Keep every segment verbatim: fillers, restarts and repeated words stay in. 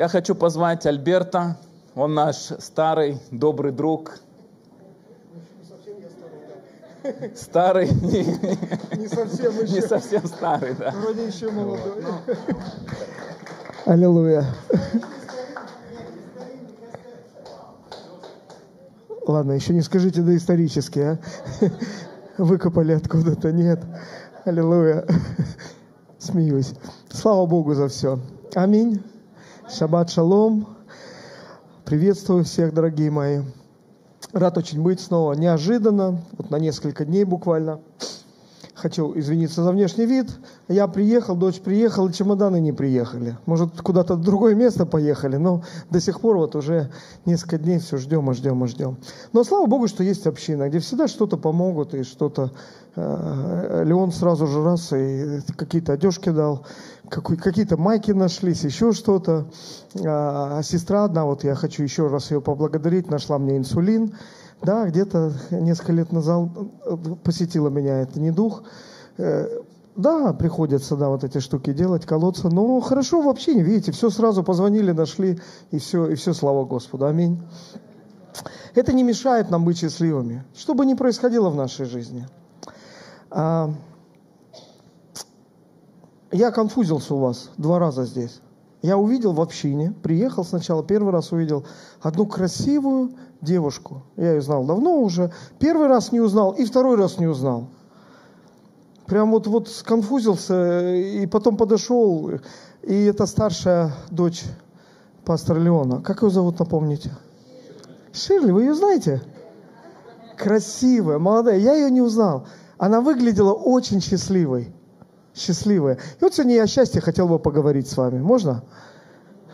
Я хочу позвать Альберта, он наш старый добрый друг. Старый, не совсем еще. Не совсем старый, да. Вроде еще молодой. Аллилуйя. Ладно, еще не скажите доисторически, а? Выкопали откуда-то, нет. Аллилуйя. Смеюсь. Слава Богу за все. Аминь. Шаббат шалом. Приветствую всех, дорогие мои. Рад очень быть снова. Неожиданно, вот на несколько дней буквально. Хочу извиниться за внешний вид. Я приехал, дочь приехала, чемоданы не приехали. Может, куда-то в другое место поехали, но до сих пор вот уже несколько дней все ждем и ждем и ждем. Но слава Богу, что есть община, где всегда что-то помогут и что-то... Леон сразу же раз и какие-то одежки дал, какие-то майки нашлись, еще что-то. А сестра одна, вот я хочу еще раз ее поблагодарить, нашла мне инсулин. Да, где-то несколько лет назад посетила меня, это не дух. Да, приходится, да, вот эти штуки делать, колоться. Но хорошо вообще, не видите, все сразу позвонили, нашли, и все, и все, слава Господу. Аминь. Это не мешает нам быть счастливыми, что бы ни происходило в нашей жизни. А, я конфузился у вас два раза здесь. Я увидел в общине, приехал сначала, первый раз увидел одну красивую девушку. Я ее знал давно уже. Первый раз не узнал и второй раз не узнал. Прям вот, вот сконфузился и потом подошел. И это старшая дочь пастора Леона. Как ее зовут, напомните? Ширли, вы ее знаете? Красивая, молодая. Я ее не узнал. Она выглядела очень счастливой. Счастливая. И вот сегодня я о счастье хотел бы поговорить с вами. Можно?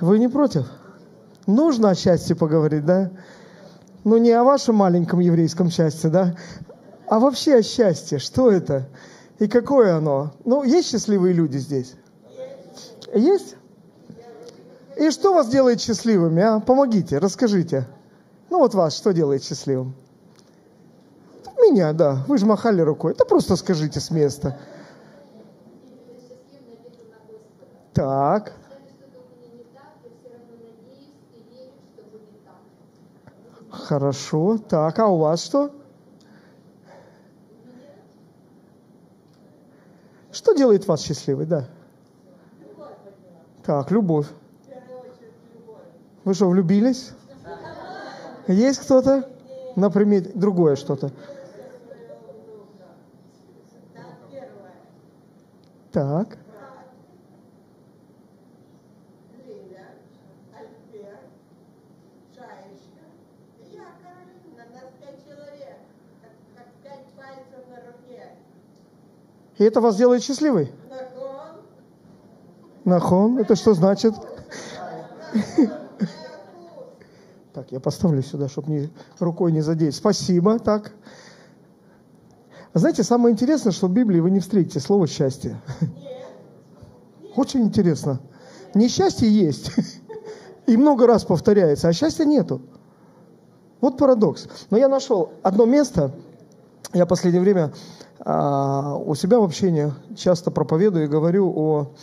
Вы не против? Нужно о счастье поговорить, да? Ну, не о вашем маленьком еврейском счастье, да? А вообще о счастье. Что это? И какое оно? Ну, есть счастливые люди здесь? Есть? И что вас делает счастливыми, а? Помогите, расскажите. Ну, вот вас что делает счастливым? Меня, да. Вы же махали рукой. Да просто скажите с места. Так. Хорошо. Так, а у вас что? Что делает вас счастливой, да? Так, любовь. Вы что, влюбились? Есть кто-то? Например, другое что-то. Так. И это вас делает счастливой? Нахон. Нахон. Это что значит? Так, я поставлю сюда, чтобы рукой не задеть. Спасибо. Так. Знаете, самое интересное, что в Библии вы не встретите слово «счастье». Нет, нет. Очень интересно. Несчастье есть. И много раз повторяется, а счастья нету. Вот парадокс. Но я нашел одно место. Я в последнее время а, у себя в общении часто проповедую и говорю о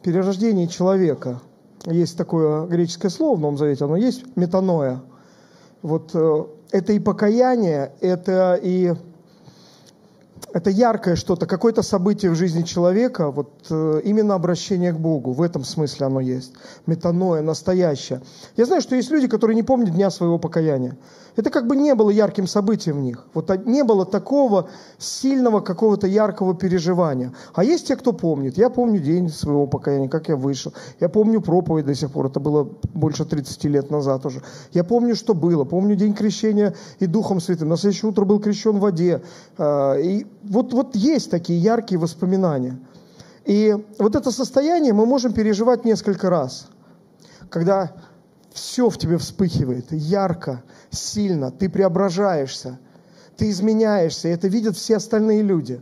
перерождении человека. Есть такое греческое слово в Новом Завете, оно есть метаноя. Вот это и покаяние, это и... Это яркое что-то, какое-то событие в жизни человека, вот э, именно обращение к Богу, в этом смысле оно есть. Метаноя, настоящее. Я знаю, что есть люди, которые не помнят дня своего покаяния. Это как бы не было ярким событием в них. Вот не было такого сильного какого-то яркого переживания. А есть те, кто помнит. Я помню день своего покаяния, как я вышел. Я помню проповедь до сих пор, это было больше тридцати лет назад уже. Я помню, что было. Помню день крещения и Духом Святым. На следующее утро был крещен в воде. Э, и Вот, вот есть такие яркие воспоминания. И вот это состояние мы можем переживать несколько раз, когда все в тебе вспыхивает, ярко, сильно, ты преображаешься, ты изменяешься, и это видят все остальные люди.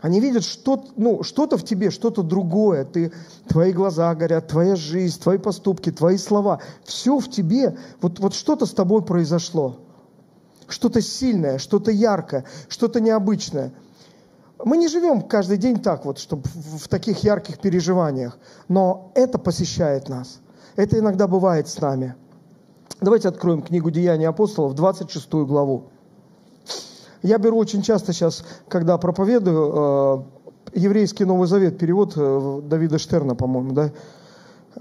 Они видят что-то, ну, что-то в тебе, что-то другое. Ты, твои глаза горят, твоя жизнь, твои поступки, твои слова. Все в тебе, вот, вот что-то с тобой произошло. Что-то сильное, что-то яркое, что-то необычное. Мы не живем каждый день так вот, чтобы в таких ярких переживаниях, но это посещает нас. Это иногда бывает с нами. Давайте откроем книгу «Деяний апостолов», двадцать шестую главу. Я беру очень часто сейчас, когда проповедую, э, еврейский Новый Завет, перевод э, Давида Штерна, по-моему, да?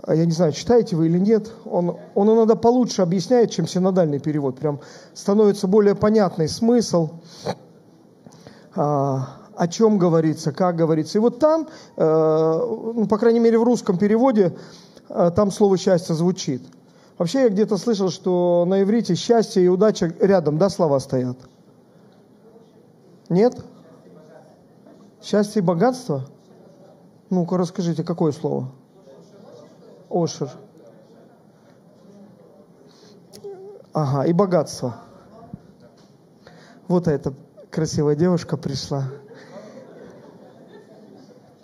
Я не знаю, читаете вы или нет. Он, он иногда получше объясняет, чем синодальный перевод. Прям становится более понятный смысл, э, о чем говорится, как говорится. И вот там, э, ну, по крайней мере, в русском переводе, э, там слово «счастье» звучит. Вообще я где-то слышал, что на иврите «счастье» и «удача» рядом, да, слова стоят? Нет? Счастье и богатство? Ну-ка, расскажите, какое слово? Ошер. Ага, и богатство. Вот эта красивая девушка пришла.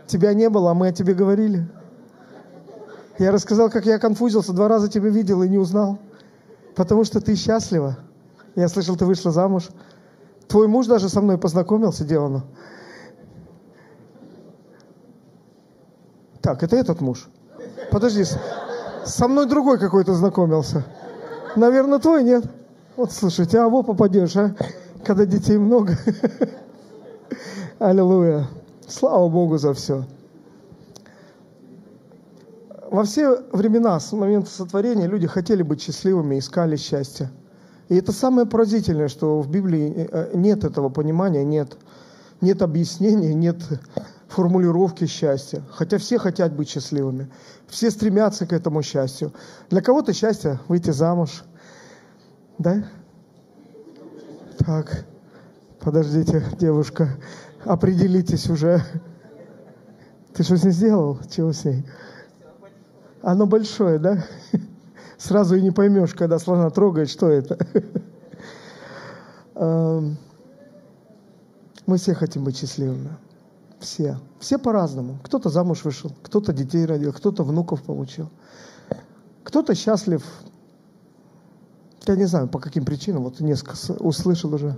Тебя не было, а мы о тебе говорили. Я рассказал, как я конфузился, два раза тебя видел и не узнал. Потому что ты счастлива. Я слышал, ты вышла замуж. Твой муж даже со мной познакомился, Делану. Так, это этот муж. Подожди, со мной другой какой-то знакомился. Наверное, твой, нет? Вот, слушайте, а во попадешь, а? Когда детей много. Аллилуйя. Слава Богу за все. Во все времена, с момента сотворения, люди хотели быть счастливыми, искали счастье. И это самое поразительное, что в Библии нет этого понимания, нет, нет объяснения, нет формулировки счастья. Хотя все хотят быть счастливыми, все стремятся к этому счастью. Для кого-то счастье – выйти замуж. Да? Так, подождите, девушка, определитесь уже. Ты что с ней сделал? Чего с ней? Оно большое, да? Сразу и не поймешь, когда слона трогает, что это. Мы все хотим быть счастливыми. Все. Все по-разному. Кто-то замуж вышел, кто-то детей родил, кто-то внуков получил. Кто-то счастлив. Я не знаю, по каким причинам. Вот несколько услышал уже.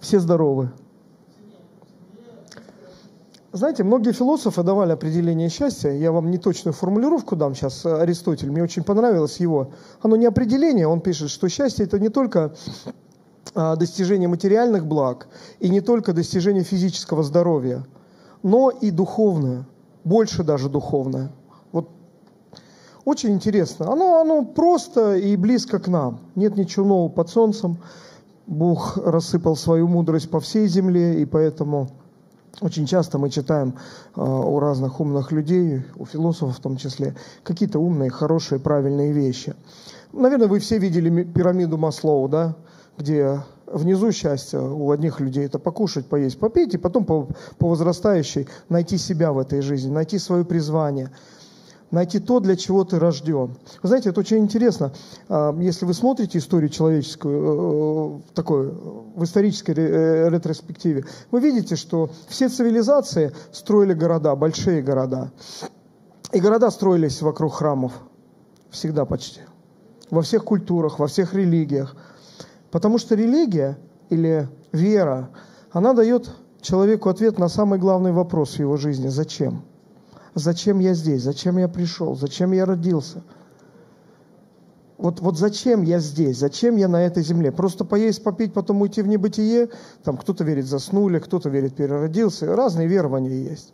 Все здоровы. Знаете, многие философы давали определение счастья. Я вам не точную формулировку дам сейчас, Аристотель. Мне очень понравилось его. Оно не определение. Он пишет, что счастье – это не только достижение материальных благ и не только достижение физического здоровья, но и духовное, больше даже духовное. Вот. Очень интересно. Оно, оно просто и близко к нам. Нет ничего нового под солнцем. Бог рассыпал свою мудрость по всей земле, и поэтому... Очень часто мы читаем э, у разных умных людей, у философов в том числе, какие-то умные, хорошие, правильные вещи. Наверное, вы все видели пирамиду Маслоу, да, где внизу счастье у одних людей – это покушать, поесть, попить, и потом по, по возрастающей найти себя в этой жизни, найти свое призвание, найти то, для чего ты рожден. Вы знаете, это очень интересно. Если вы смотрите историю человеческую, такой, в исторической ретроспективе, вы видите, что все цивилизации строили города, большие города. И города строились вокруг храмов. Всегда почти. Во всех культурах, во всех религиях. Потому что религия или вера, она дает человеку ответ на самый главный вопрос в его жизни. Зачем? Зачем я здесь? Зачем я пришел? Зачем я родился? Вот, вот зачем я здесь? Зачем я на этой земле? Просто поесть, попить, потом уйти в небытие? Там кто-то верит, заснули, кто-то верит, переродился. Разные верования есть.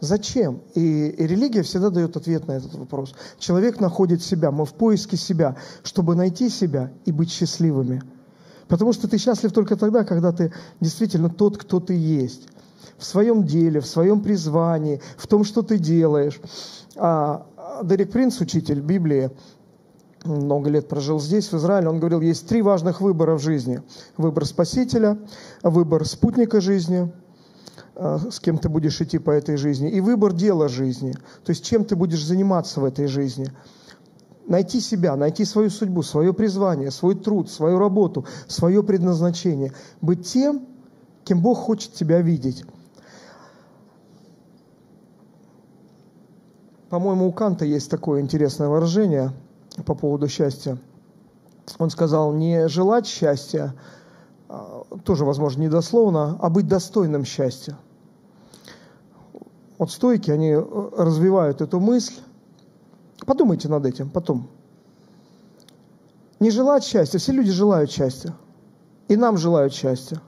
Зачем? И, и религия всегда дает ответ на этот вопрос. Человек находит себя. Мы в поиске себя, чтобы найти себя и быть счастливыми. Потому что ты счастлив только тогда, когда ты действительно тот, кто ты есть. В своем деле, в своем призвании, в том, что ты делаешь. А Дерек Принц, учитель Библии, много лет прожил здесь, в Израиле, он говорил, есть три важных выбора в жизни. Выбор спасителя, выбор спутника жизни, с кем ты будешь идти по этой жизни, и выбор дела жизни, то есть чем ты будешь заниматься в этой жизни. Найти себя, найти свою судьбу, свое призвание, свой труд, свою работу, свое предназначение. Быть тем, кем Бог хочет тебя видеть. По-моему, у Канта есть такое интересное выражение по поводу счастья. Он сказал, не желать счастья, тоже, возможно, недословно, а быть достойным счастья. Вот стоики, они развивают эту мысль, Подумайте над этим потом. Не желать счастья. Все люди желают счастья. И нам желают счастья.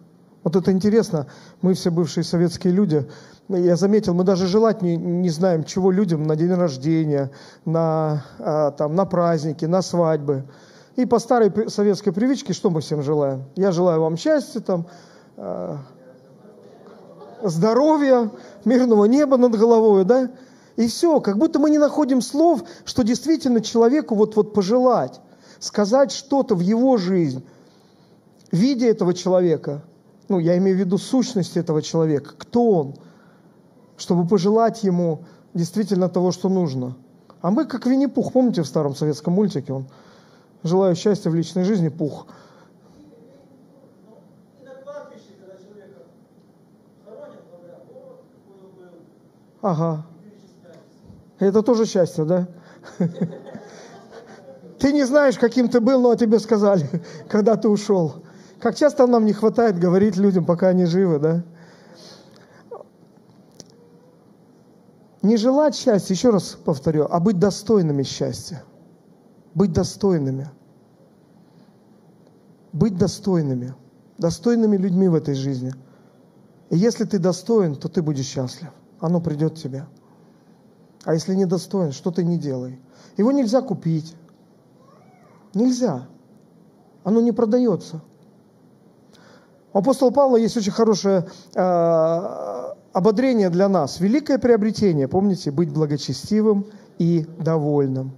Вот это интересно. Мы все бывшие советские люди, я заметил, мы даже желать не, не знаем, чего людям на день рождения, на, а, там, на праздники, на свадьбы. И по старой советской привычке что мы всем желаем? Я желаю вам счастья, там, а, здоровья, мирного неба над головой, да? И все, как будто мы не находим слов, что действительно человеку вот-вот пожелать, сказать что-то в его жизнь, в виде этого человека, ну, я имею в виду сущность этого человека, кто он, чтобы пожелать ему действительно того, что нужно. А мы как Винни-Пух, помните в старом советском мультике, он «Желаю счастья в личной жизни, Пух». Ага. Это тоже счастье, да? Ты не знаешь, каким ты был, но о тебе сказали, когда ты ушел. Как часто нам не хватает говорить людям, пока они живы, да? Не желать счастья, еще раз повторю, а быть достойными счастья. Быть достойными. Быть достойными. Достойными людьми в этой жизни. И если ты достоин, то ты будешь счастлив. Оно придет к тебе. А если не достоин, что ты не делай? Его нельзя купить. Нельзя. Оно не продается. У апостола Павла есть очень хорошее э, ободрение для нас. Великое приобретение, помните, быть благочестивым и довольным.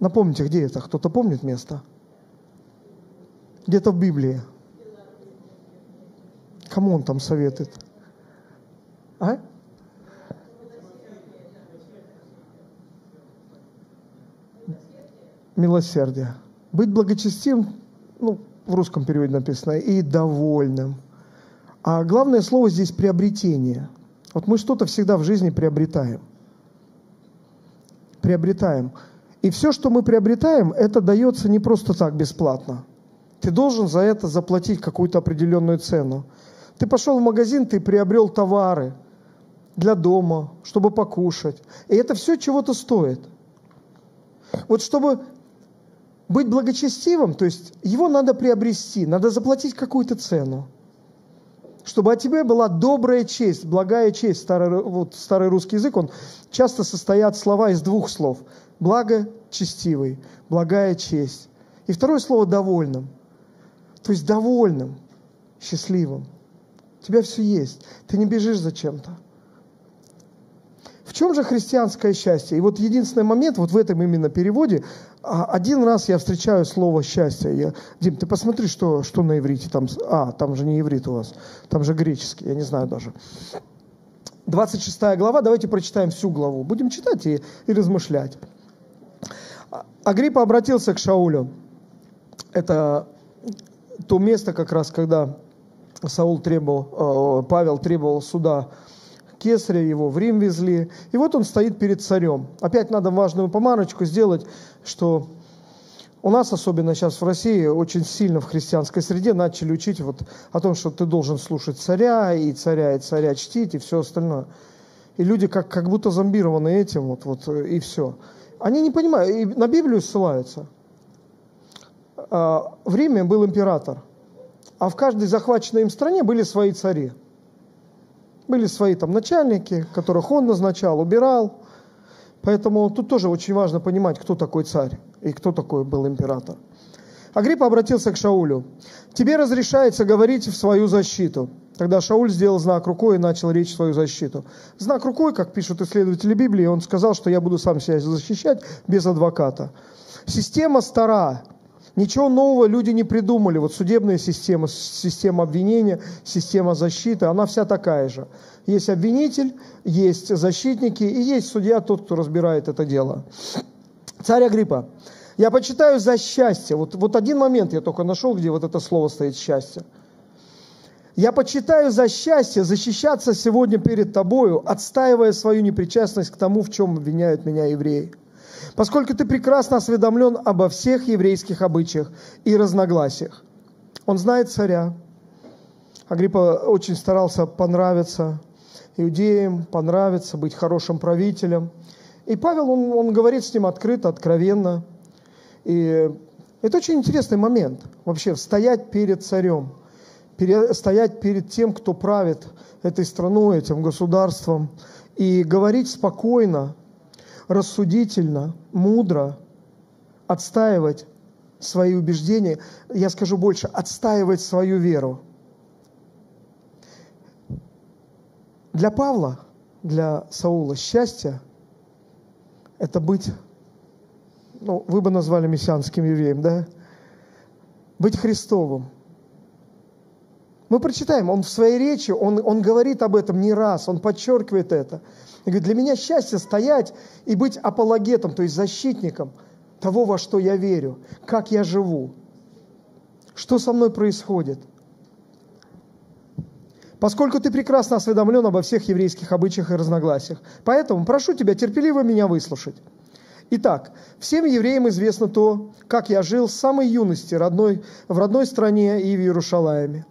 Напомните, где это? Кто-то помнит место? Где-то в Библии. Кому он там советует? А? Милосердие. Быть благочестивым, ну, в русском переводе написано, и довольным. А главное слово здесь приобретение. Вот мы что-то всегда в жизни приобретаем. Приобретаем. И все, что мы приобретаем, это дается не просто так, бесплатно. Ты должен за это заплатить какую-то определенную цену. Ты пошел в магазин, ты приобрел товары для дома, чтобы покушать. И это все чего-то стоит. Вот чтобы... Быть благочестивым, то есть его надо приобрести, надо заплатить какую-то цену, чтобы о тебе была добрая честь, благая честь. Старый, вот, старый русский язык, он часто состоят слова из двух слов. Благочестивый, благая честь. И второе слово довольным. То есть довольным, счастливым. У тебя все есть, ты не бежишь за чем-то. В чем же христианское счастье? И вот единственный момент, вот в этом именно переводе, один раз я встречаю слово «счастье». Я... Дим, ты посмотри, что, что на иврите там. А, там же не иврит у вас, там же греческий, я не знаю даже. двадцать шестая глава, давайте прочитаем всю главу. Будем читать и, и размышлять. Агриппа обратился к Шаулю. Это то место как раз, когда Саул требовал, Павел требовал суда Кесаря, его в Рим везли. И вот он стоит перед царем. Опять надо важную помарочку сделать, что у нас, особенно сейчас в России, очень сильно в христианской среде начали учить вот о том, что ты должен слушать царя, и царя, и царя чтить, и все остальное. И люди как, как будто зомбированы этим, вот, вот, и все. Они не понимают, и на Библию ссылаются. В Риме был император, а в каждой захваченной им стране были свои цари. Были свои там начальники, которых он назначал, убирал. Поэтому тут тоже очень важно понимать, кто такой царь и кто такой был император. Агриппа обратился к Шаулю. «Тебе разрешается говорить в свою защиту». Тогда Шауль сделал знак рукой и начал речь в свою защиту. Знак рукой, как пишут исследователи Библии, он сказал, что я буду сам себя защищать без адвоката. Система стара. Ничего нового люди не придумали. Вот судебная система, система обвинения, система защиты, она вся такая же. Есть обвинитель, есть защитники и есть судья, тот, кто разбирает это дело. Царь Агриппа, я почитаю за счастье. Вот, вот один момент я только нашел, где вот это слово стоит «счастье». Я почитаю за счастье защищаться сегодня перед тобою, отстаивая свою непричастность к тому, в чем обвиняют меня евреи. Поскольку ты прекрасно осведомлен обо всех еврейских обычаях и разногласиях. Он знает царя. Агриппа очень старался понравиться иудеям, понравиться, быть хорошим правителем. И Павел, он, он говорит с ним открыто, откровенно. И это очень интересный момент, вообще, стоять перед царем, пере, стоять перед тем, кто правит этой страной, этим государством, и говорить спокойно, рассудительно, мудро, отстаивать свои убеждения, я скажу больше, отстаивать свою веру. Для Павла, для Саула счастье – это быть, ну, вы бы назвали мессианским евреем, да? Быть Христовым. Мы прочитаем, он в своей речи, он, он говорит об этом не раз, он подчеркивает это. И говорит, для меня счастье стоять и быть апологетом, то есть защитником того, во что я верю, как я живу, что со мной происходит. Поскольку ты прекрасно осведомлен обо всех еврейских обычаях и разногласиях, поэтому прошу тебя терпеливо меня выслушать. Итак, всем евреям известно то, как я жил с самой юности родной, в родной стране и в Иерушалайме.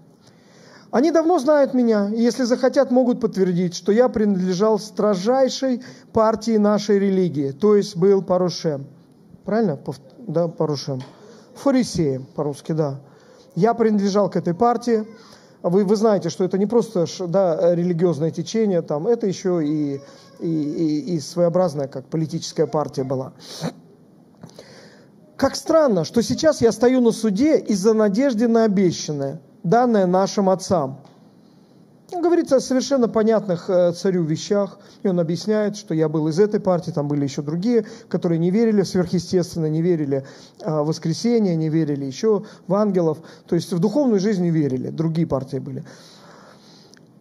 Они давно знают меня, и если захотят, могут подтвердить, что я принадлежал строжайшей партии нашей религии, то есть был парушем. Правильно? Да, парушем. Фарисеем, по-русски, да. Я принадлежал к этой партии. Вы, вы знаете, что это не просто да, религиозное течение, там, это еще и, и, и, и своеобразная как политическая партия была. Как странно, что сейчас я стою на суде из-за надежды на обещанное, данное нашим отцам. Он говорит о совершенно понятных царю вещах, и он объясняет, что я был из этой партии, там были еще другие, которые не верили в сверхъестественное, не верили в воскресение, не верили еще в ангелов, то есть в духовную жизнь не верили, другие партии были.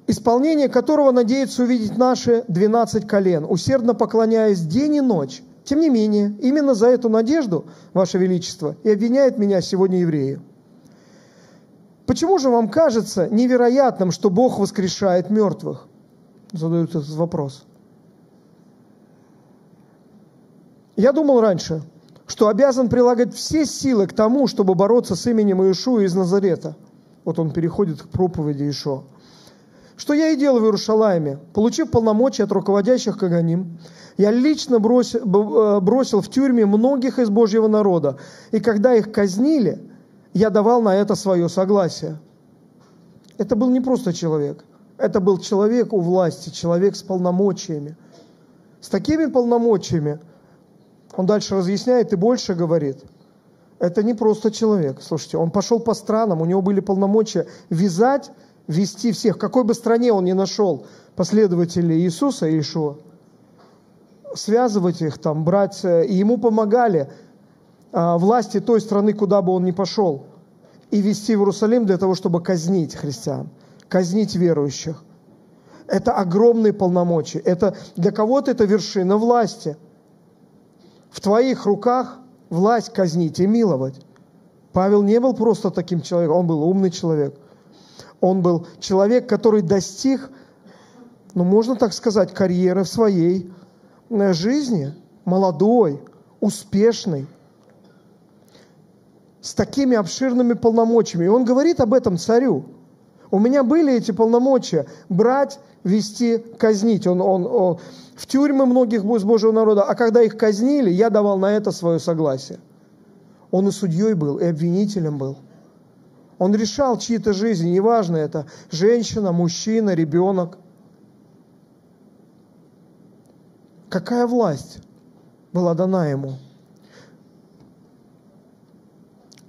Исполнение которого надеются увидеть наши двенадцать колен, усердно поклоняясь день и ночь. Тем не менее, именно за эту надежду, Ваше Величество, и обвиняют меня сегодня евреи. Почему же вам кажется невероятным, что Бог воскрешает мертвых? Задают этот вопрос. Я думал раньше, что обязан прилагать все силы к тому, чтобы бороться с именем Иешуа из Назарета. Вот он переходит к проповеди Иешуа. Что я и делал в Иерушалайме, получив полномочия от руководящих Каганим, я лично бросил, бросил в тюрьме многих из Божьего народа, и когда их казнили, я давал на это свое согласие. Это был не просто человек. Это был человек у власти, человек с полномочиями. С такими полномочиями, он дальше разъясняет и больше говорит, это не просто человек. Слушайте, он пошел по странам, у него были полномочия вязать, вести всех. В какой бы стране он ни нашел последователей Иисуса и Иешуа, связывать их там, брать, и ему помогали власти той страны, куда бы он ни пошел, и вести в Иерусалим для того, чтобы казнить христиан, казнить верующих. Это огромные полномочия. Это, для кого-то это вершина власти. В твоих руках власть казнить и миловать. Павел не был просто таким человеком, он был умный человек. Он был человек, который достиг, ну можно так сказать, карьеры в своей жизни, молодой, успешный, с такими обширными полномочиями. И он говорит об этом царю. У меня были эти полномочия брать, вести, казнить. Он, он, он в тюрьмы многих из Божьего народа, а когда их казнили, я давал на это свое согласие. Он и судьей был, и обвинителем был. Он решал чьи-то жизни, неважно это, женщина, мужчина, ребенок. Какая власть была дана ему?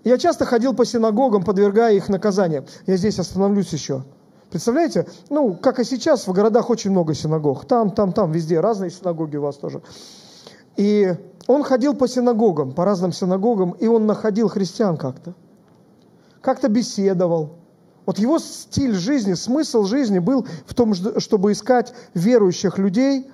Я часто ходил по синагогам, подвергая их наказаниям. Я здесь остановлюсь еще. Представляете, ну, как и сейчас, в городах очень много синагог. Там, там, там, везде разные синагоги у вас тоже. И он ходил по синагогам, по разным синагогам, и он находил христиан как-то. Как-то беседовал. Вот его стиль жизни, смысл жизни был в том, чтобы искать верующих людей,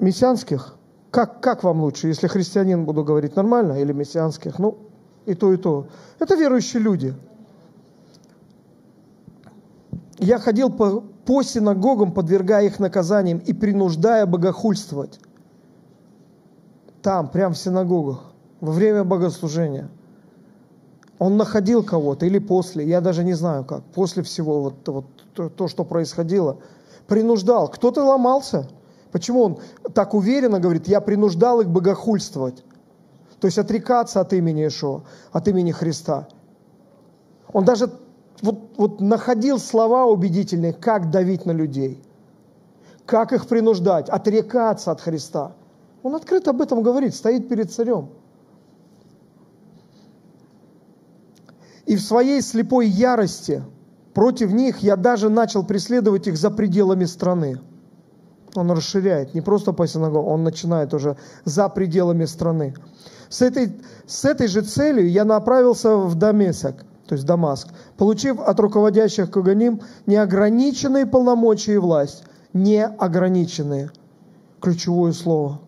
мессианских. Как, как вам лучше, если христианин, буду говорить, нормально, или мессианских? Ну, и то, и то. Это верующие люди. Я ходил по, по синагогам, подвергая их наказаниям и принуждая богохульствовать. Там, прямо в синагогах, во время богослужения. Он находил кого-то или после, я даже не знаю как, после всего вот, вот, то, что происходило. Принуждал. Кто-то ломался. Почему он так уверенно говорит, я принуждал их богохульствовать? То есть отрекаться от имени Иешуа, от имени Христа. Он даже вот, вот находил слова убедительные, как давить на людей, как их принуждать, отрекаться от Христа. Он открыто об этом говорит, стоит перед царем. И в своей слепой ярости против них я даже начал преследовать их за пределами страны. Он расширяет, не просто по синагогам, он начинает уже за пределами страны. С этой, с этой же целью я направился в Дамеск, то есть Дамаск, получив от руководящих Коганим неограниченные полномочия и власть. Неограниченные. Ключевое слово.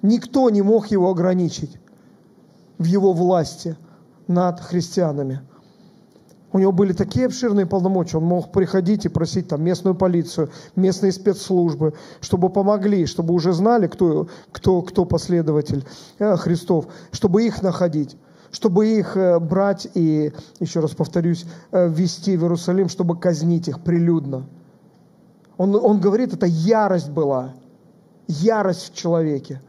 Никто не мог его ограничить в его власти над христианами. У него были такие обширные полномочия, он мог приходить и просить там местную полицию, местные спецслужбы, чтобы помогли, чтобы уже знали, кто, кто, кто последователь Христов, чтобы их находить, чтобы их брать и, еще раз повторюсь, везти в Иерусалим, чтобы казнить их прилюдно. Он, он говорит, это ярость была, ярость в человеке.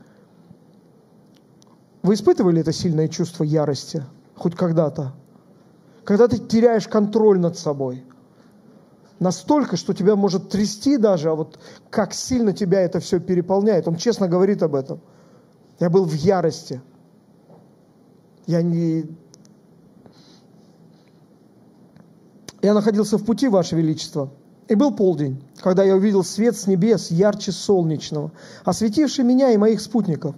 Вы испытывали это сильное чувство ярости хоть когда-то? Когда ты теряешь контроль над собой. Настолько, что тебя может трясти даже, а вот как сильно тебя это все переполняет. Он честно говорит об этом. Я был в ярости. Я не... Я находился в пути, Ваше Величество. И был полдень, когда я увидел свет с небес, ярче солнечного, осветивший меня и моих спутников.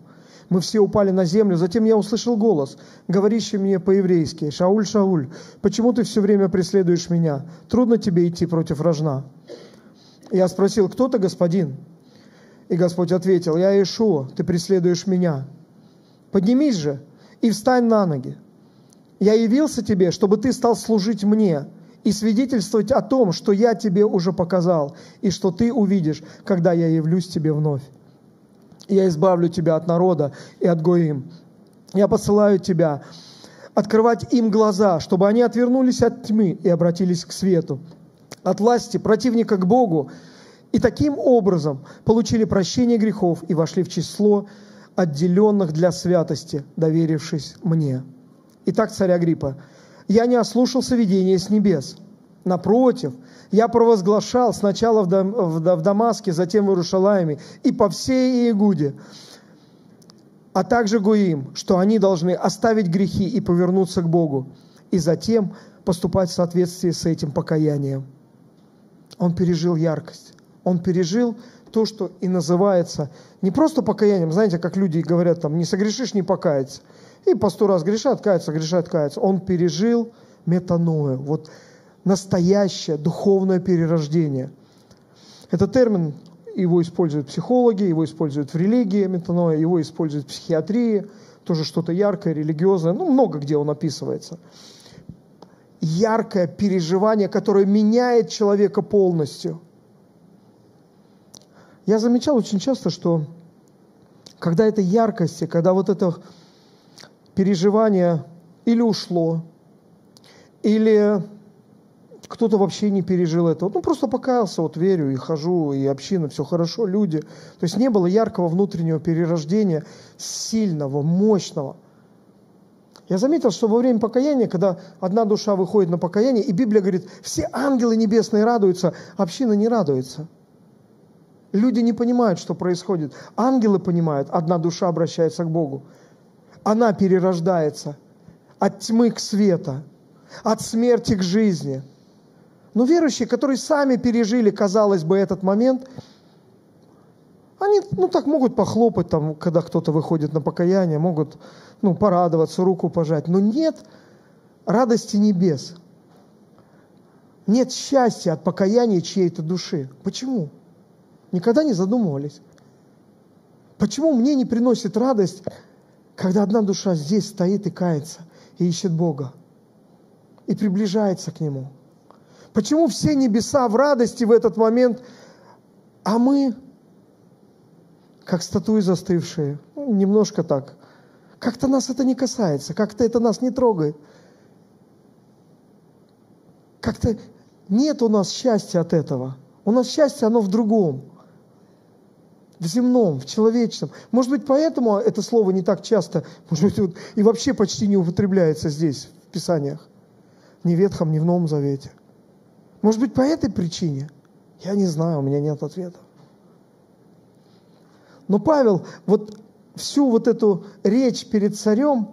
Мы все упали на землю, затем я услышал голос, говорящий мне по-еврейски: «Шауль, Шауль, почему ты все время преследуешь меня? Трудно тебе идти против рожна». Я спросил: «Кто ты, господин?» И Господь ответил: «Я Иешуа, ты преследуешь меня. Поднимись же и встань на ноги. Я явился тебе, чтобы ты стал служить мне и свидетельствовать о том, что я тебе уже показал, и что ты увидишь, когда я явлюсь тебе вновь. Я избавлю тебя от народа и от Гоим. Я посылаю тебя открывать им глаза, чтобы они отвернулись от тьмы и обратились к свету, от власти противника к Богу, и таким образом получили прощение грехов и вошли в число отделенных для святости, доверившись мне». Итак, царь Агриппа, я не ослушался видения с небес. Напротив, я провозглашал сначала в Дамаске, затем в Иерусалиме и по всей Иегуде, а также Гоим, что они должны оставить грехи и повернуться к Богу, и затем поступать в соответствии с этим покаянием. Он пережил яркость, он пережил то, что и называется не просто покаянием, знаете, как люди говорят, там, не согрешишь, не покаяться, и по сто раз грешат, каются, грешат, каются. Он пережил метаноя, вот настоящее духовное перерождение. Этот термин, его используют психологи, его используют в религии, метаноя, его используют в психиатрии, тоже что-то яркое, религиозное, ну, много где он описывается. Яркое переживание, которое меняет человека полностью. Я замечал очень часто, что когда это яркость, когда вот это переживание или ушло, или... кто-то вообще не пережил этого. Ну, просто покаялся, вот верю, и хожу, и община, все хорошо, люди. То есть не было яркого внутреннего перерождения, сильного, мощного. Я заметил, что во время покаяния, когда одна душа выходит на покаяние, и Библия говорит, все ангелы небесные радуются, община не радуется. Люди не понимают, что происходит. Ангелы понимают, одна душа обращается к Богу. Она перерождается от тьмы к свету, от смерти к жизни. Но верующие, которые сами пережили, казалось бы, этот момент, они, ну, так могут похлопать, там, когда кто-то выходит на покаяние, могут, ну, порадоваться, руку пожать. Но нет радости небес. Нет счастья от покаяния чьей-то души. Почему? Никогда не задумывались. Почему мне не приносит радость, когда одна душа здесь стоит и кается, и ищет Бога, и приближается к Нему? Почему все небеса в радости в этот момент, а мы, как статуи застывшие, ну, немножко так, как-то нас это не касается, как-то это нас не трогает. Как-то нет у нас счастья от этого. У нас счастье, оно в другом. в земном, в человечном. Может быть, поэтому это слово не так часто, может быть, вот, и вообще почти не употребляется здесь, в Писаниях, ни в Ветхом, ни в Новом Завете. Может быть, по этой причине? Я не знаю, у меня нет ответа. Но Павел вот всю вот эту речь перед царем,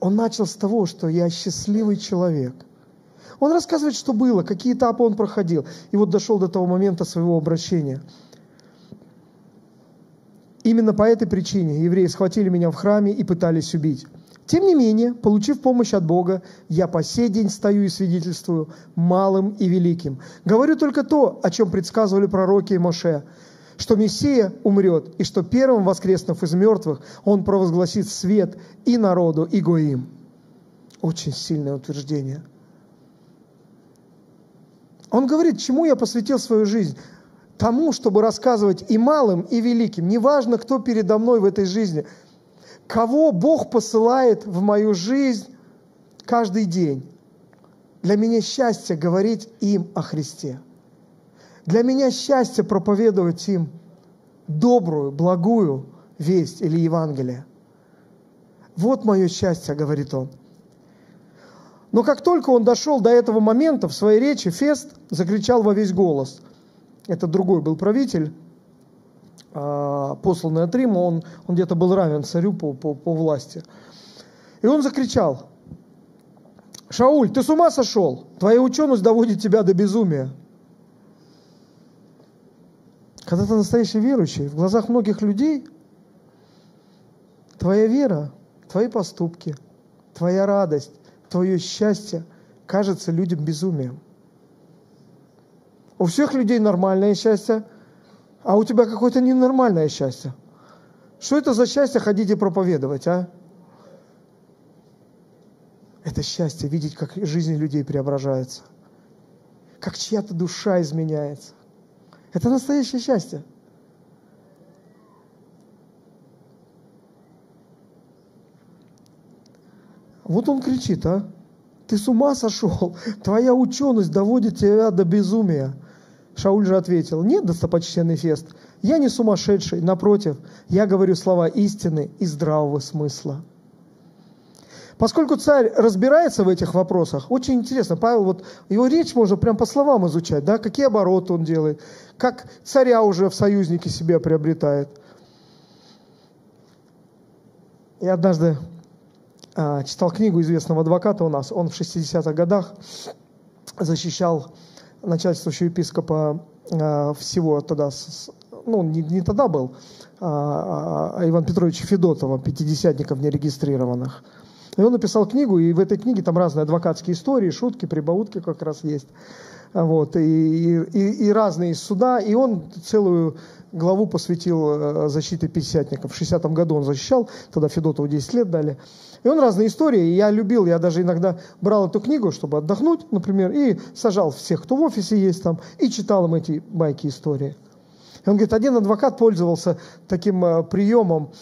он начал с того, что «я счастливый человек». Он рассказывает, что было, какие этапы он проходил. И вот дошел до того момента своего обращения. Именно по этой причине евреи схватили меня в храме и пытались убить. Тем не менее, получив помощь от Бога, я по сей день стою и свидетельствую малым и великим. Говорю только то, о чем предсказывали пророки и Моше, что Мессия умрет, и что первым воскреснув из мертвых, он провозгласит свет и народу, и Гоим. Очень сильное утверждение. Он говорит, чему я посвятил свою жизнь? Тому, чтобы рассказывать и малым, и великим. Неважно, кто передо мной в этой жизни. Кого Бог посылает в мою жизнь каждый день. Для меня счастье говорить им о Христе. Для меня счастье проповедовать им добрую, благую весть или Евангелие. Вот мое счастье, говорит он. Но как только он дошел до этого момента, в своей речи Фест закричал во весь голос. Это другой был правитель, посланный от Рима, он, он где-то был равен царю по, по, по власти. И он закричал: «Шауль, ты с ума сошел? Твоя ученость доводит тебя до безумия». Когда ты настоящий верующий, в глазах многих людей твоя вера, твои поступки, твоя радость, твое счастье кажется людям безумием. У всех людей нормальное счастье, а у тебя какое-то ненормальное счастье. Что это за счастье ходить и проповедовать, а? Это счастье видеть, как жизни людей преображается, как чья-то душа изменяется. Это настоящее счастье. Вот он кричит, а? Ты с ума сошел? Твоя ученость доводит тебя до безумия. Шауль же ответил: нет, достопочтенный Фест, я не сумасшедший, напротив, я говорю слова истины и здравого смысла. Поскольку царь разбирается в этих вопросах, очень интересно, Павел, вот его речь можно прям по словам изучать, да, какие обороты он делает, как царя уже в союзнике себе приобретает. И однажды а, читал книгу известного адвоката у нас, он в шестидесятых годах защищал начальствующего епископа а, всего тогда, с, ну не, не тогда был, а, а Иван Петрович Федотова, пятидесятников нерегистрированных. И он написал книгу, и в этой книге там разные адвокатские истории, шутки, прибаутки как раз есть. Вот, и, и, и разные из суда. И он целую главу посвятил защите пятидесятников. В шестидесятом году он защищал, тогда Федотову десять лет дали. И он разные истории, и я любил, я даже иногда брал эту книгу, чтобы отдохнуть, например, и сажал всех, кто в офисе есть там, и читал им эти байки-истории. И он говорит, один адвокат пользовался таким а, приемом,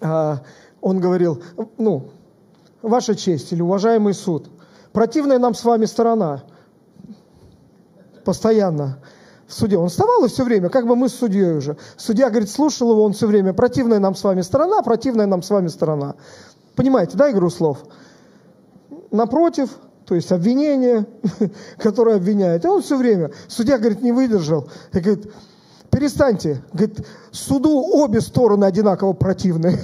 а, он говорил, ну, ваша честь или уважаемый суд, противная нам с вами сторона, постоянно в суде. Он вставал и все время, как бы мы с судьей уже. Судья, говорит, слушал его, он все время, противная нам с вами сторона, противная нам с вами сторона. Понимаете, да, игру слов? Напротив, то есть обвинение, которое обвиняет. И он все время, судья, говорит, не выдержал. И говорит, перестаньте, говорит, суду обе стороны одинаково противны.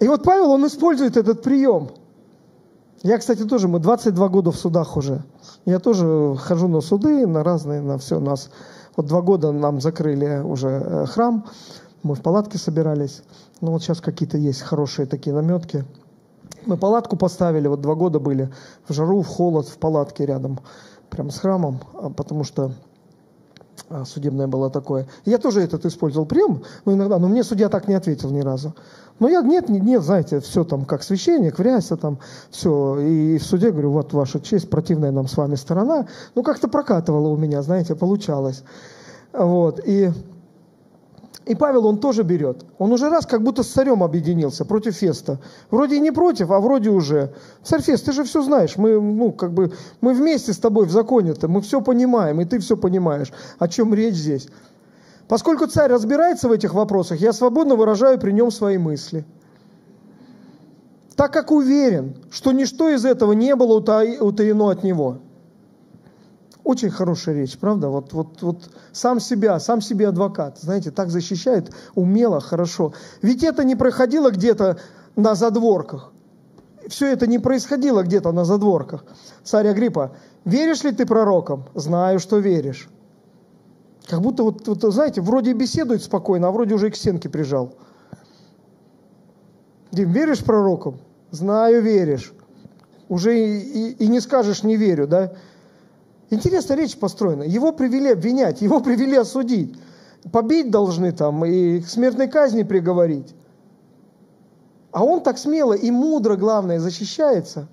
И вот Павел, он использует этот прием. Я, кстати, тоже, мы двадцать два года в судах уже. Я тоже хожу на суды, на разные, на все. У нас вот два года нам закрыли уже храм, мы в палатке собирались. Ну вот сейчас какие-то есть хорошие такие наметки. Мы палатку поставили, вот два года были в жару, в холод, в палатке рядом, прям с храмом, потому что судебное было такое. Я тоже этот использовал прием, но иногда, но мне судья так не ответил ни разу. Но я, нет, нет, нет, знаете, все там как священник, вряйся там, все. И в суде говорю, вот ваша честь, противная нам с вами сторона. Ну как-то прокатывало у меня, знаете, получалось. Вот, и, И Павел, он тоже берет. Он уже раз как будто с царем объединился против Феста. Вроде и не против, а вроде уже. Царь Фест, ты же все знаешь. Мы, ну, как бы, мы вместе с тобой в законе-то. Мы все понимаем, и ты все понимаешь. О чем речь здесь? Поскольку царь разбирается в этих вопросах, я свободно выражаю при нем свои мысли. Так как уверен, что ничто из этого не было утаено от него. Очень хорошая речь, правда? Вот, вот, вот сам себя, сам себе адвокат, знаете, так защищает умело, хорошо. Ведь это не проходило где-то на задворках. Все это не происходило где-то на задворках. Царь Агриппа, веришь ли ты пророкам? Знаю, что веришь. Как будто, вот, вот, знаете, вроде беседует спокойно, а вроде уже и к стенке прижал. Дим, веришь пророкам? Знаю, веришь. Уже и, и, и не скажешь, не верю, да? Интересно, речь построена. Его привели обвинять, его привели осудить. Побить должны там и к смертной казни приговорить. А он так смело и мудро, главное, защищается.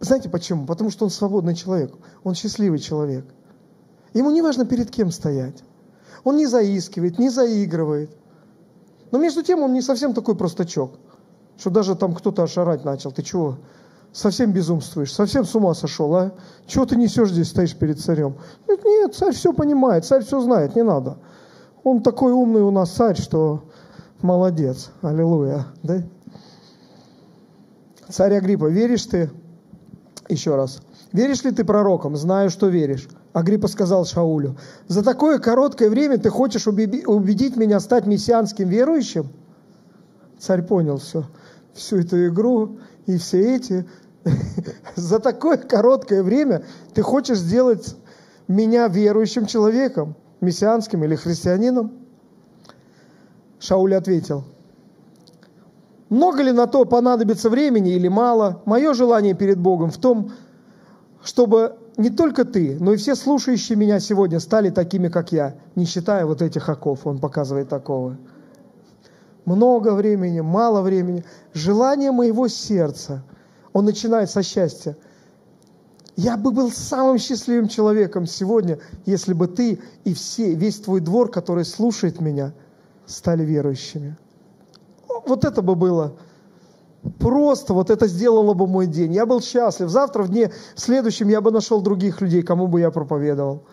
Знаете почему? Потому что он свободный человек. Он счастливый человек. Ему не важно перед кем стоять. Он не заискивает, не заигрывает. Но между тем он не совсем такой простачок, что даже там кто-то ошарать начал. Ты чего? Совсем безумствуешь, совсем с ума сошел, а? Чего ты несешь здесь, стоишь перед царем? Нет, нет, царь все понимает, царь все знает, не надо. Он такой умный у нас царь, что молодец, аллилуйя, да? Царь Агриппа, веришь ты? Еще раз. Веришь ли ты пророкам? Знаю, что веришь. Агриппа сказал Шаулю, за такое короткое время ты хочешь убедить меня стать мессианским верующим? Царь понял все, всю эту игру и все эти... За такое короткое время ты хочешь сделать меня верующим человеком, мессианским или христианином? Шауль ответил, много ли на то понадобится времени или мало? Мое желание перед Богом в том, чтобы не только ты, но и все слушающие меня сегодня стали такими, как я, не считая вот этих оков, он показывает такого. Много времени, мало времени. Желание моего сердца. Он начинает со счастья. Я бы был самым счастливым человеком сегодня, если бы ты и все, весь твой двор, который слушает меня, стали верующими. Вот это бы было просто, вот это сделало бы мой день. Я был счастлив. Завтра в дне в следующем я бы нашел других людей, кому бы я проповедовал,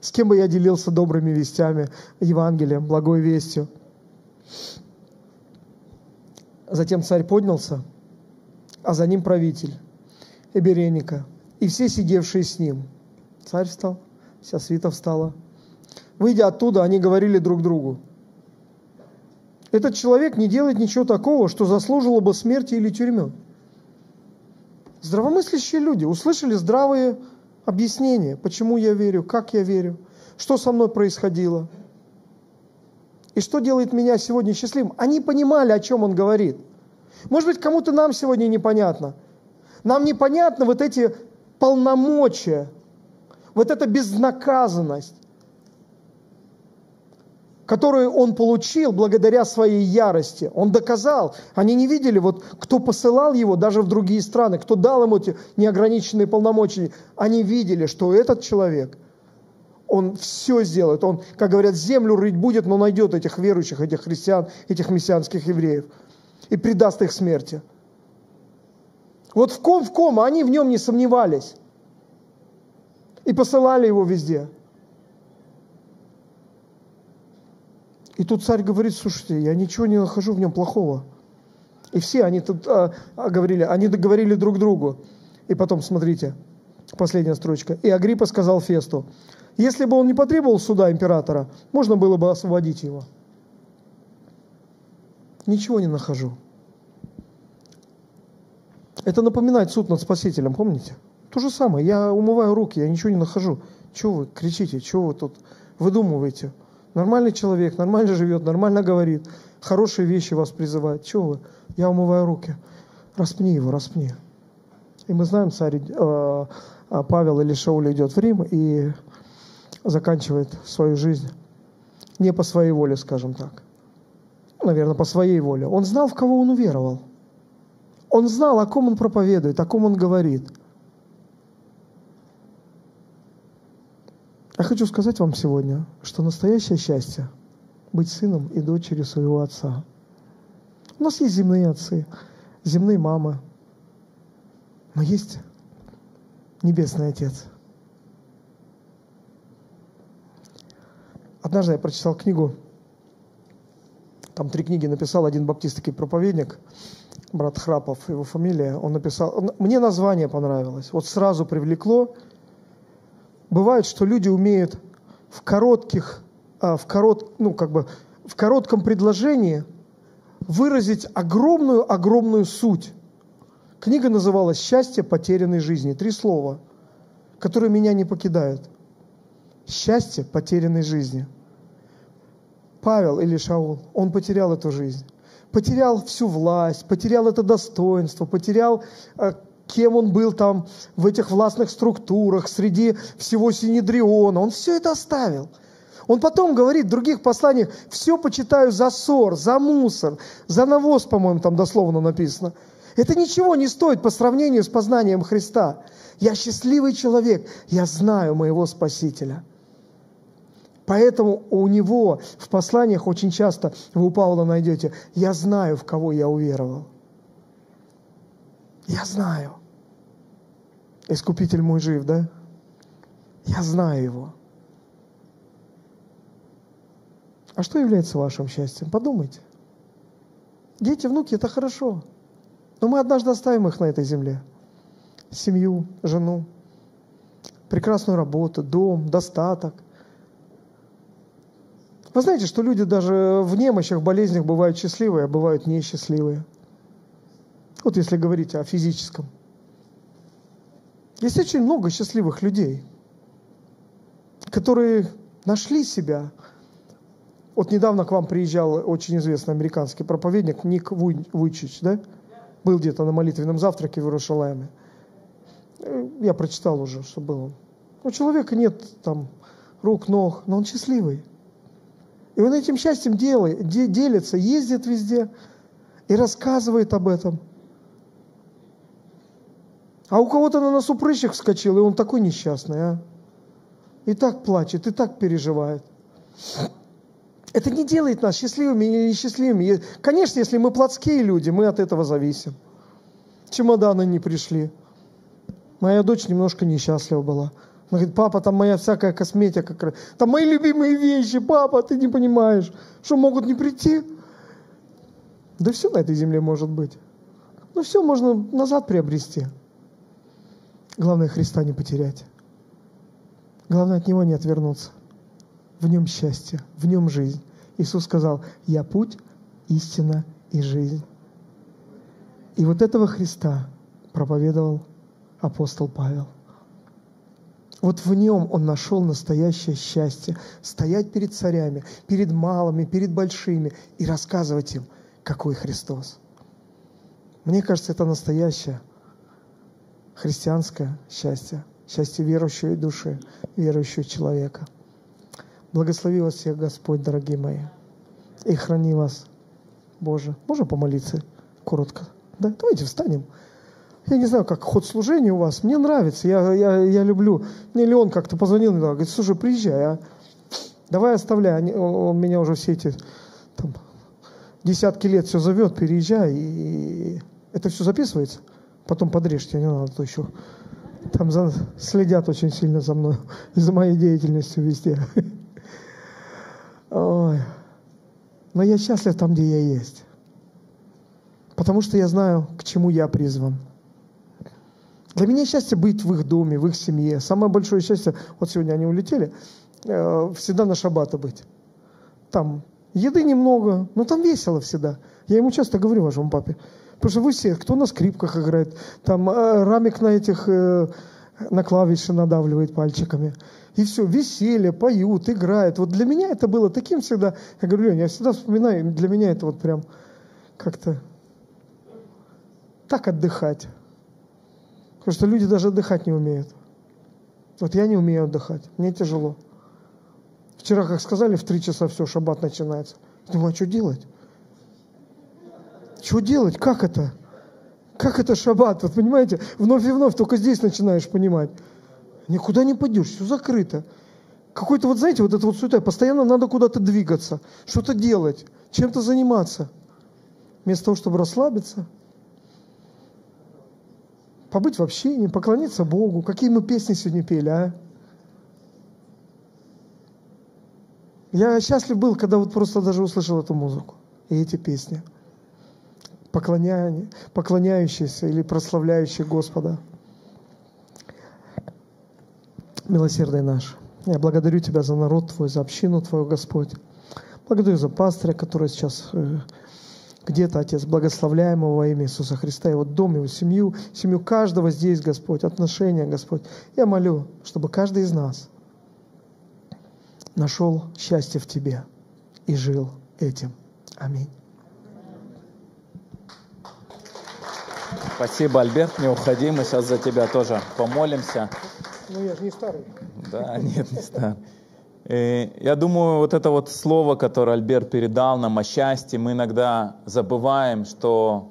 с кем бы я делился добрыми вестями, Евангелием, благой вестью. Затем царь поднялся, а за ним правитель и Береника, и все сидевшие с ним. Царь встал, вся свита встала. Выйдя оттуда, они говорили друг другу. Этот человек не делает ничего такого, что заслужило бы смерти или тюрьмы. Здравомыслящие люди услышали здравые объяснения, почему я верю, как я верю, что со мной происходило. И что делает меня сегодня счастливым? Они понимали, о чем он говорит. Может быть, кому-то нам сегодня непонятно. Нам непонятны вот эти полномочия, вот эта безнаказанность, которую он получил благодаря своей ярости. Он доказал. Они не видели, вот, кто посылал его даже в другие страны, кто дал ему эти неограниченные полномочия. Они видели, что этот человек... Он все сделает. Он, как говорят, землю рыть будет, но найдет этих верующих, этих христиан, этих мессианских евреев. И предаст их смерти. Вот в ком, в ком, а они в нем не сомневались. И посылали его везде. И тут царь говорит, слушайте, я ничего не нахожу в нем плохого. И все они тут а, а, говорили, они договорили друг другу. И потом, смотрите, последняя строчка. И Агриппа сказал Фесту, если бы он не потребовал суда императора, можно было бы освободить его. Ничего не нахожу. Это напоминает суд над Спасителем, помните? То же самое, я умываю руки, я ничего не нахожу. Чего вы кричите, чего вы тут выдумываете? Нормальный человек, нормально живет, нормально говорит, хорошие вещи вас призывает. Чего вы? Я умываю руки. Распни его, распни. И мы знаем, царь э, Павел или Шауль идет в Рим и... заканчивает свою жизнь не по своей воле, скажем так. Наверное, по своей воле. Он знал, в кого он уверовал. Он знал, о ком он проповедует, о ком он говорит. Я хочу сказать вам сегодня, что настоящее счастье быть сыном и дочерью своего отца. У нас есть земные отцы, земные мамы, но есть небесный Отец. Однажды я прочитал книгу, там три книги написал один баптистский проповедник, брат Храпов, его фамилия, он написал, он, мне название понравилось, вот сразу привлекло. Бывает, что люди умеют в коротких, в корот, ну, как бы, в коротком предложении выразить огромную-огромную суть. Книга называлась «Счастье потерянной жизни». Три слова, которые меня не покидают. Счастье потерянной жизни. Павел или Шаул, он потерял эту жизнь. Потерял всю власть, потерял это достоинство, потерял, кем он был там в этих властных структурах, среди всего Синедриона. Он все это оставил. Он потом говорит в других посланиях, все почитаю за ссор, за мусор, за навоз, по-моему, там дословно написано. Это ничего не стоит по сравнению с познанием Христа. Я счастливый человек, я знаю моего Спасителя. Поэтому у него в посланиях очень часто вы у Павла найдете «Я знаю, в кого я уверовал». Я знаю. Искупитель мой жив, да? Я знаю его. А что является вашим счастьем? Подумайте. Дети, внуки – это хорошо. Но мы однажды оставим их на этой земле. Семью, жену, прекрасную работу, дом, достаток. Вы знаете, что люди даже в немощах, болезнях бывают счастливые, а бывают несчастливые. Вот если говорить о физическом. Есть очень много счастливых людей, которые нашли себя. Вот недавно к вам приезжал очень известный американский проповедник Ник Вуйчич, да? Был где-то на молитвенном завтраке в Иерусалиме. Я прочитал уже, что было. У человека нет там рук, ног, но он счастливый. И он этим счастьем делает, делится, ездит везде и рассказывает об этом. А у кого-то на носу прыщик вскочил, и он такой несчастный, а? И так плачет, и так переживает. Это не делает нас счастливыми или несчастливыми. Конечно, если мы плотские люди, мы от этого зависим. Чемоданы не пришли. Моя дочь немножко несчастлива была. Она говорит, папа, там моя всякая косметика, там мои любимые вещи, папа, ты не понимаешь, что могут не прийти. Да все на этой земле может быть. Ну все можно назад приобрести. Главное, Христа не потерять. Главное, от Него не отвернуться. В Нем счастье, в Нем жизнь. Иисус сказал, «Я путь, истина и жизнь». И вот этого Христа проповедовал апостол Павел. Вот в Нем он нашел настоящее счастье. Стоять перед царями, перед малыми, перед большими и рассказывать им, какой Христос. Мне кажется, это настоящее христианское счастье. Счастье верующей души, верующего человека. Благослови вас всех, Господь, дорогие мои, и храни вас, Боже. Можно помолиться коротко? Да? Давайте встанем. Я не знаю, как ход служения у вас. Мне нравится, я, я, я люблю. Мне Леон как-то позвонил, говорит, слушай, приезжай, а? Давай оставляй. Он меня уже все эти там, десятки лет все зовет, переезжай. И это все записывается? Потом подрежьте, не надо, то еще... Там за... следят очень сильно за мной и за моей деятельностью везде. Ой. Но я счастлив там, где я есть. Потому что я знаю, к чему я призван. Для меня счастье быть в их доме, в их семье. Самое большое счастье, вот сегодня они улетели, э, всегда на шаббаты быть. Там еды немного, но там весело всегда. Я ему часто говорю, вашему папе, потому что вы все, кто на скрипках играет, там э, рамик на этих, э, на клавиши надавливает пальчиками. И все, веселье, поют, играют. Вот для меня это было таким всегда. Я говорю, Лёня, я всегда вспоминаю, для меня это вот прям как-то так отдыхать. Потому что люди даже отдыхать не умеют. Вот я не умею отдыхать, мне тяжело. Вчера, как сказали, в три часа все, шаббат начинается. Думаю, а что делать? Что делать? Как это? Как это шаббат? Вот понимаете, вновь и вновь, только здесь начинаешь понимать. Никуда не пойдешь, все закрыто. Какой-то, вот знаете, вот это вот суета. Постоянно надо куда-то двигаться, что-то делать, чем-то заниматься. Вместо того, чтобы расслабиться, побыть в общении, поклониться Богу. Какие мы песни сегодня пели, а? Я счастлив был, когда вот просто даже услышал эту музыку и эти песни, поклоня... поклоняющиеся или прославляющие Господа. Милосердный наш, я благодарю Тебя за народ Твой, за общину Твою, Господь. Благодарю за пастыря, который сейчас э, где-то, Отец, благословляем его во имя Иисуса Христа, его дом, его семью, семью каждого здесь, Господь, отношения, Господь. Я молю, чтобы каждый из нас нашел счастье в Тебе и жил этим. Аминь. Спасибо, Альберт, не уходи, мы сейчас за тебя тоже помолимся. Ну, я же не старый. Да, нет, не старый. И я думаю, вот это вот слово, которое Альберт передал нам о счастье, мы иногда забываем, что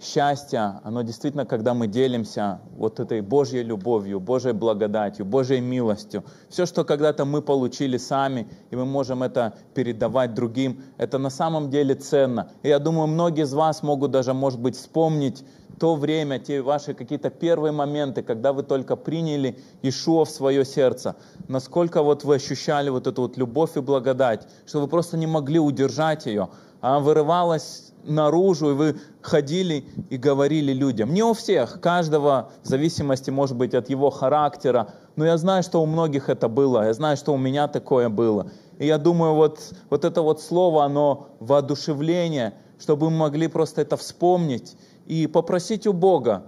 счастье, оно действительно, когда мы делимся вот этой Божьей любовью, Божьей благодатью, Божьей милостью, все, что когда-то мы получили сами, и мы можем это передавать другим, это на самом деле ценно. И я думаю, многие из вас могут даже, может быть, вспомнить то время, те ваши какие-то первые моменты, когда вы только приняли Иешуа в свое сердце, насколько вот вы ощущали вот эту вот любовь и благодать, что вы просто не могли удержать ее, она вырывалась наружу, и вы ходили и говорили людям. Не у всех, каждого в зависимости, может быть, от его характера, но я знаю, что у многих это было, я знаю, что у меня такое было. И я думаю, вот, вот это вот слово, оно воодушевление, чтобы мы могли просто это вспомнить и попросить у Бога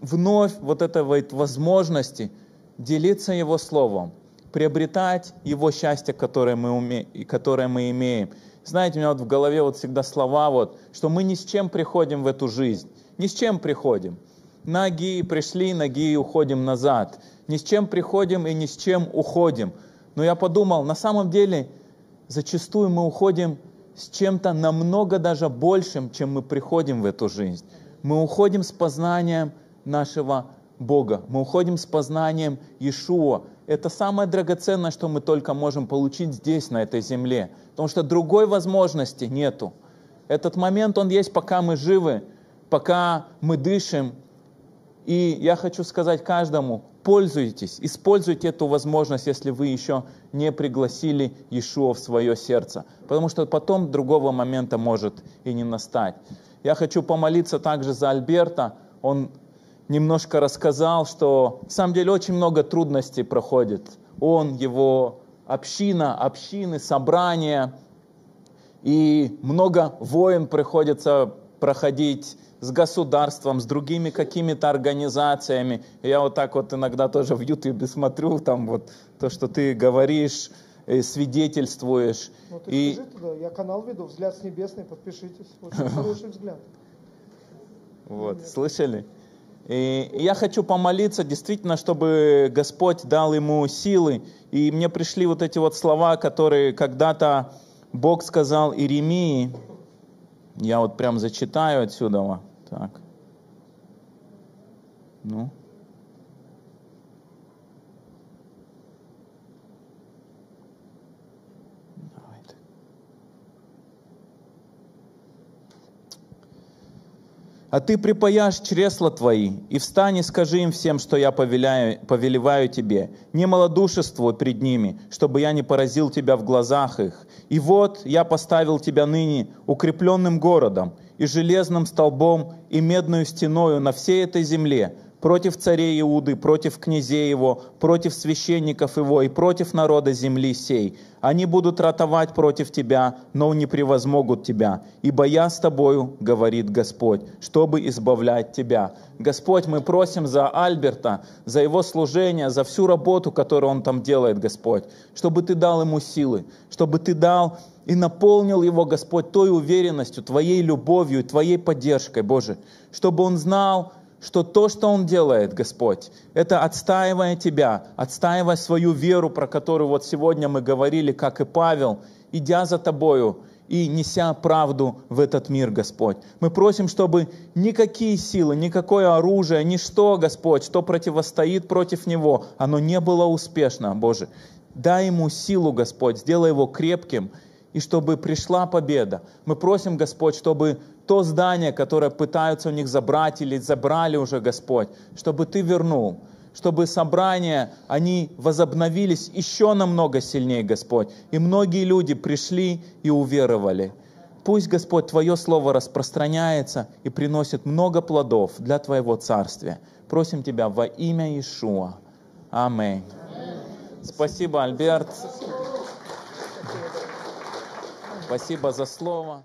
вновь вот этой возможности делиться Его Словом, приобретать Его счастье, которое мы, уме... которое мы имеем. Знаете, у меня вот в голове вот всегда слова, вот, что мы ни с чем приходим в эту жизнь, ни с чем приходим. Ноги пришли, ноги и уходим назад. Ни с чем приходим и ни с чем уходим. Но я подумал, на самом деле зачастую мы уходим с чем-то намного даже большим, чем мы приходим в эту жизнь. Мы уходим с познанием нашего Бога, мы уходим с познанием Иешуа. Это самое драгоценное, что мы только можем получить здесь, на этой земле, потому что другой возможности нету. Этот момент, он есть, пока мы живы, пока мы дышим. И я хочу сказать каждому, пользуйтесь, используйте эту возможность, если вы еще не пригласили Иешуа в свое сердце, потому что потом другого момента может и не настать. Я хочу помолиться также за Альберта. Он немножко рассказал, что на самом деле очень много трудностей проходит. Он, его община, общины, собрания, и много войн приходится проходить с государством, с другими какими-то организациями. Я вот так вот иногда тоже в Ютубе смотрю, там вот то, что ты говоришь, свидетельствуешь. Ну, ты и... скажи туда, я канал веду, «Взгляд с небесной», подпишитесь. Очень хороший взгляд. Вот, слышали? И я хочу помолиться, действительно, чтобы Господь дал ему силы. И мне пришли вот эти вот слова, которые когда-то Бог сказал Иеремии. Я вот прям зачитаю отсюда. Так. Ну. Давай. «А ты припаяшь чресла твои, и встань и скажи им всем, что я повеляю, повелеваю тебе. Не малодушествуй пред ними, чтобы я не поразил тебя в глазах их. И вот я поставил тебя ныне укрепленным городом, и железным столбом, и медную стеною на всей этой земле, против царей Иуды, против князей его, против священников его и против народа земли сей. Они будут ратовать против тебя, но не превозмогут тебя, ибо я с тобою, говорит Господь, чтобы избавлять тебя». Господь, мы просим за Альберта, за его служение, за всю работу, которую он там делает, Господь, чтобы Ты дал ему силы, чтобы Ты дал и наполнил его, Господь, той уверенностью, Твоей любовью и Твоей поддержкой, Боже, чтобы он знал, что то, что он делает, Господь, это отстаивая Тебя, отстаивая свою веру, про которую вот сегодня мы говорили, как и Павел, идя за Тобою и неся правду в этот мир, Господь. Мы просим, чтобы никакие силы, никакое оружие, ничто, Господь, что противостоит против Него, оно не было успешно, Боже. Дай ему силу, Господь, сделай его крепким, и чтобы пришла победа. Мы просим, Господь, чтобы то здание, которое пытаются у них забрать или забрали уже, Господь, чтобы Ты вернул, чтобы собрания, они возобновились еще намного сильнее, Господь. И многие люди пришли и уверовали. Пусть, Господь, Твое Слово распространяется и приносит много плодов для Твоего Царствия. Просим Тебя во имя Иешуа. Аминь. Спасибо, Альберт. Спасибо за слово.